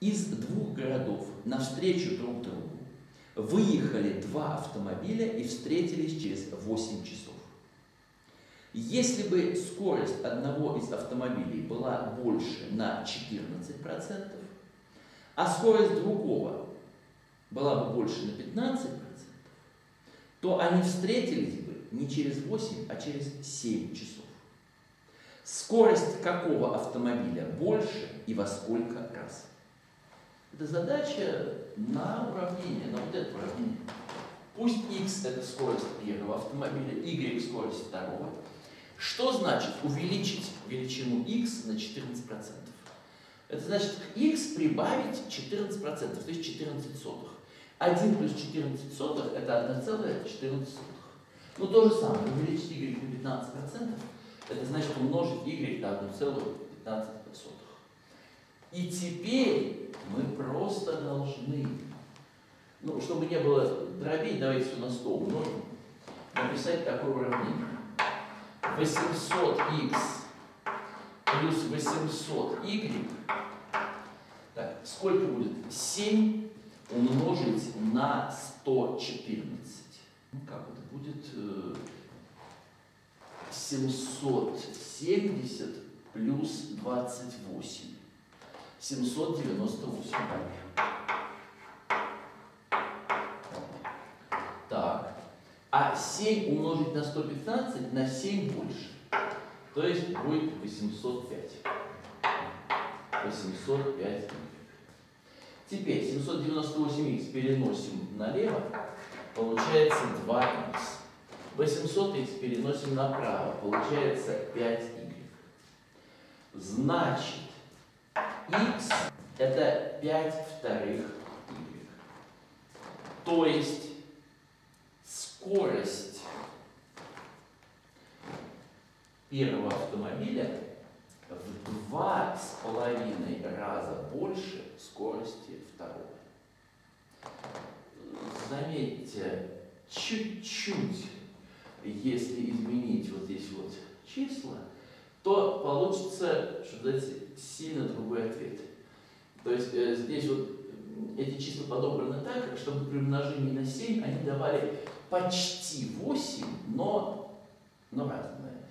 Из двух городов навстречу друг другу выехали два автомобиля и встретились через 8 часов. Если бы скорость одного из автомобилей была больше на 14%, а скорость другого была бы больше на 15%, то они встретились бы не через 8, а через 7 часов. Скорость какого автомобиля больше и во сколько раз? Это задача на уравнение, на вот это уравнение. Пусть x – это скорость первого автомобиля, y – скорость второго. Что значит увеличить величину x на 14%? Это значит x прибавить 14%, то есть 14 сотых. 1 плюс 14 сотых – это 1,14. Но то же самое, увеличить y на 15%, это значит умножить y на 1,15. И теперь мы просто должны, ну, чтобы не было дробей, давайте все на 100 умножим, написать такое уравнение. 800х плюс 800y, так, сколько будет? 7 умножить на 114. Ну, как это будет? 770 плюс 28. 798. Так. А 7 умножить на 115 на 7 больше. То есть будет 805. 805. Теперь 798х переносим налево. Получается 2х. 800х переносим направо. Получается 5y. Значит, x это 5 вторых y. То есть скорость первого автомобиля в 2,5 раза больше скорости второго. Заметьте, чуть-чуть, если изменить вот здесь вот числа, то получится, что называется, сильно другой ответ. То есть здесь вот эти числа подобраны так, чтобы при умножении на 7 они давали почти 8, но разные.